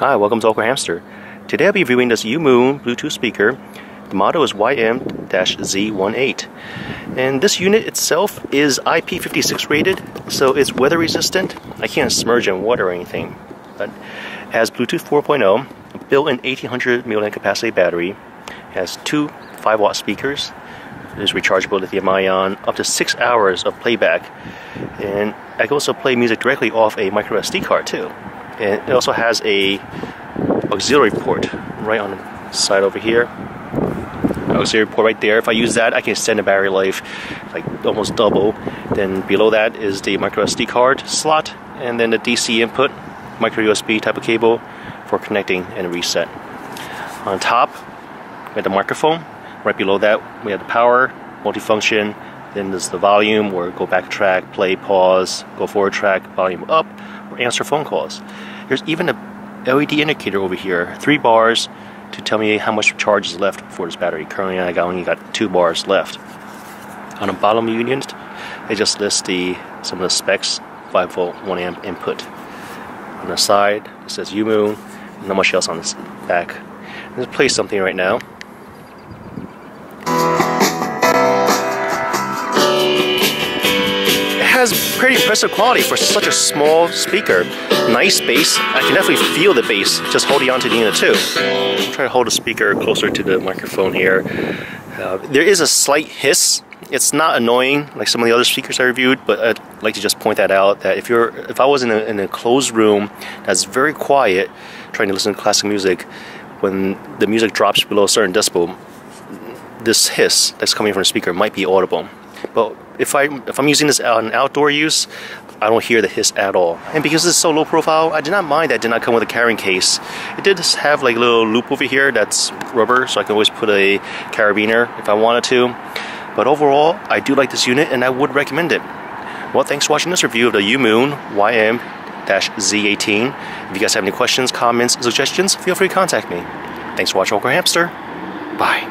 Hi, welcome to Awkward Hamster. Today I'll be reviewing this Youmoon Bluetooth speaker. The model is YM-Z18. And this unit itself is IP56 rated, so it's weather resistant. I can't submerge in water or anything. But it has Bluetooth 4.0, built-in 1800 mAh capacity battery. It has two 5-watt speakers. It is rechargeable lithium-ion, up to 6 hours of playback. And I can also play music directly off a micro SD card too. And it also has a auxiliary port right on the side over here. Auxiliary port right there. If I use that, I can extend the battery life like almost double. Then below that is the micro SD card slot, and then the DC input, micro USB type of cable for connecting and reset. On top, we have the microphone. Right below that, we have the power, multifunction. Then there's the volume, or go back track, play, pause, go forward track, volume up, or answer phone calls. There's even a LED indicator over here, 3 bars, to tell me how much charge is left for this battery. Currently, I only got 2 bars left. On the bottom unit, it just lists some of the specs, 5V, 1A input. On the side, it says Youmoon, and not much else on this back. Let's play something right now. Has pretty impressive quality for such a small speaker. Nice bass. I can definitely feel the bass just holding onto the unit too. I'll try to hold the speaker closer to the microphone here. There is a slight hiss. It's not annoying like some of the other speakers I reviewed, but I'd like to just point that out. That if I was in a closed room that's very quiet, trying to listen to classic music, when the music drops below a certain decibel, this hiss that's coming from the speaker might be audible. But if I'm using this on outdoor use, I don't hear the hiss at all. And because this is so low profile, I did not mind that it did not come with a carrying case. It did have like a little loop over here that's rubber, so I can always put a carabiner if I wanted to. But overall, I do like this unit and I would recommend it. Well, thanks for watching this review of the Youmoon YM-Z18. If you guys have any questions, comments, suggestions, feel free to contact me. Thanks for watching Awkward Hamster. Bye.